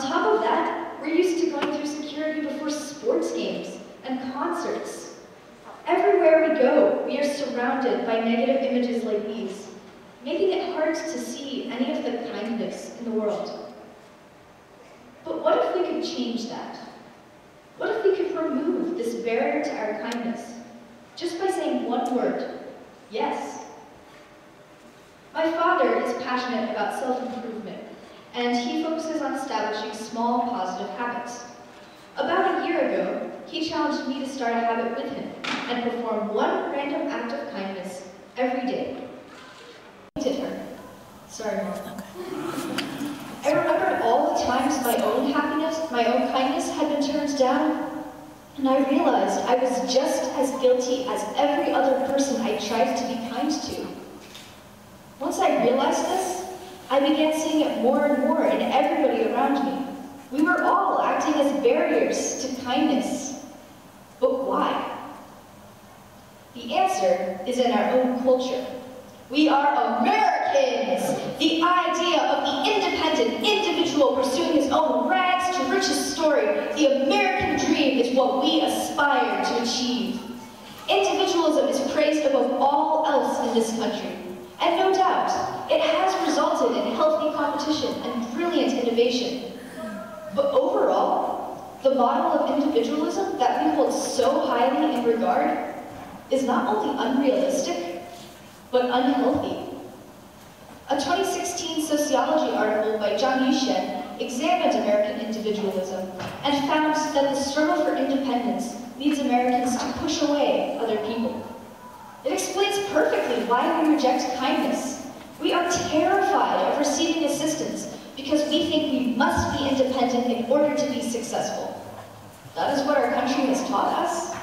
On top of that, we're used to going through security before sports games and concerts. Everywhere we go, we are surrounded by negative images like these, making it hard to see any of the kindness in the world. But what if we could change that? What if we could remove this barrier to our kindness just by saying one word, yes? My father is passionate about self-improvement, and he focuses on establishing small, positive habits. About a year ago, he challenged me to start a habit with him and perform one random act of kindness every day. I hated her. Sorry, Mom. Okay. I remembered all the times my own happiness, my own kindness had been turned down, and I realized I was just as guilty as every other person I tried to be kind to. Once I realized this, I began seeing it more and more in everybody around me. We were all acting as barriers to kindness. But why? The answer is in our own culture. We are Americans! The idea of the independent individual pursuing his own rags to riches story, the American dream, is what we aspire to achieve. Individualism is praised above all else in this country. And no doubt, it has resulted in healthy competition and brilliant innovation. But overall, the model of individualism that we hold so highly in regard is not only unrealistic, but unhealthy. A 2016 sociology article by Zhang Yixian examined American individualism and found that the struggle for independence leads Americans to push away other people. It explains perfectly why we reject kindness. We are terrified of receiving assistance because we think we must be independent in order to be successful. That is what our country has taught us.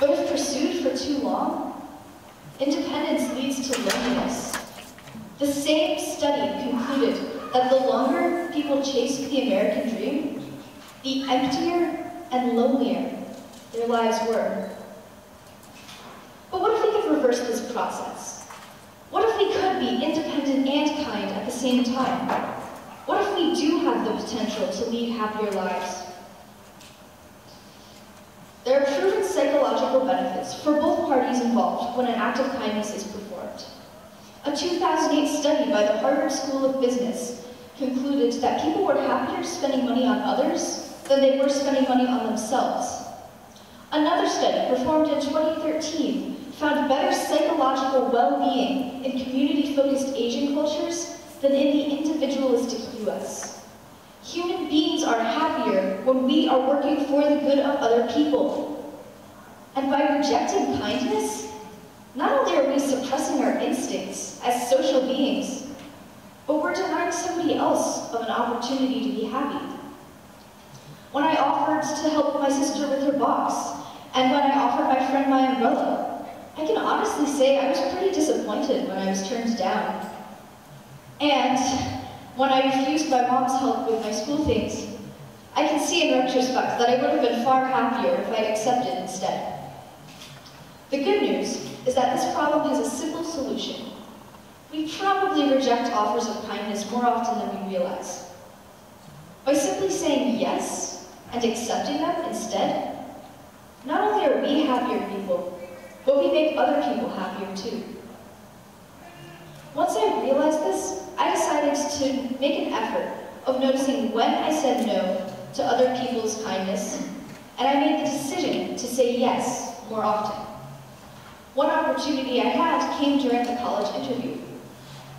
But if pursued for too long, independence leads to loneliness. The same study concluded that the longer people chase the American dream, the emptier and lonelier their lives were. But what if we could reverse this process? What if we could be independent and kind at the same time? What if we do have the potential to lead happier lives? There are proven psychological benefits for both parties involved when an act of kindness is performed. A 2008 study by the Harvard School of Business concluded that people were happier spending money on others than they were spending money on themselves. Another study performed in 2013 found better psychological well-being in community-focused Asian cultures than in the individualistic US. Human beings are happier when we are working for the good of other people. And by rejecting kindness, not only are we suppressing our instincts as social beings, but we're denying somebody else of an opportunity to be happy. When I offered to help my sister with her box, and when I offered my friend my umbrella, I can honestly say I was pretty disappointed when I was turned down. And when I refused my mom's help with my school things, I can see in retrospect that I would have been far happier if I'd accepted instead. The good news is that this problem has a simple solution. We probably reject offers of kindness more often than we realize. By simply saying yes, and accepting them instead, not only are we happier people, but we make other people happier too. Once I realized this, I decided to make an effort of noticing when I said no to other people's kindness, and I made the decision to say yes more often. One opportunity I had came during the college interview.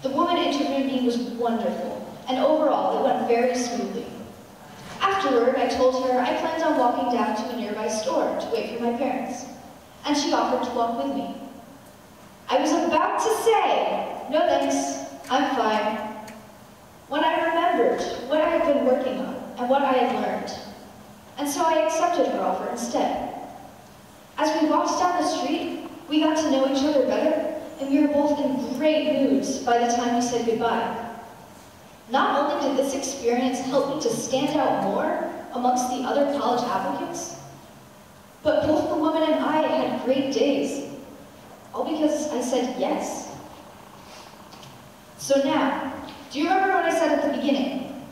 The woman interviewing me was wonderful, and overall it went very smoothly. Afterward, I told her I planned on walking down to a nearby store to wait for my parents, and she offered to walk with me. I was about to say, no thanks, I'm fine, when I remembered what I had been working on and what I had learned, and so I accepted her offer instead. As we walked down the street, we got to know each other better, and we were both in great moods by the time we said goodbye. Not only did this experience help me to stand out more amongst the other college applicants, but both the woman and I had great days, all because I said yes. So now, do you remember what I said at the beginning?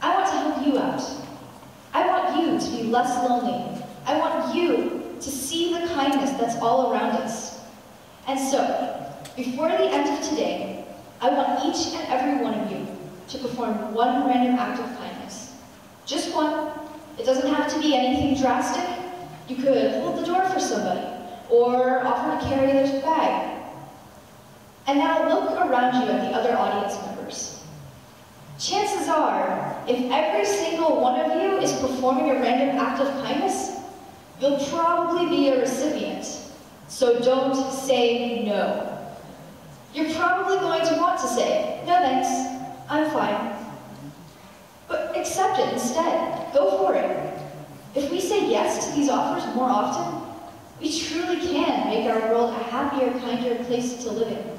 I want to less lonely. I want you to see the kindness that's all around us. And so, before the end of today, I want each and every one of you to perform one random act of kindness. Just one. It doesn't have to be anything drastic. You could hold the door for somebody, or offer to carry their bag. And now look around you at the other audience members. Chances are, if every single one of you is performing a random act of kindness, you'll probably be a recipient. So don't say no. You're probably going to want to say, no thanks, I'm fine. But accept it instead. Go for it. If we say yes to these offers more often, we truly can make our world a happier, kinder place to live in.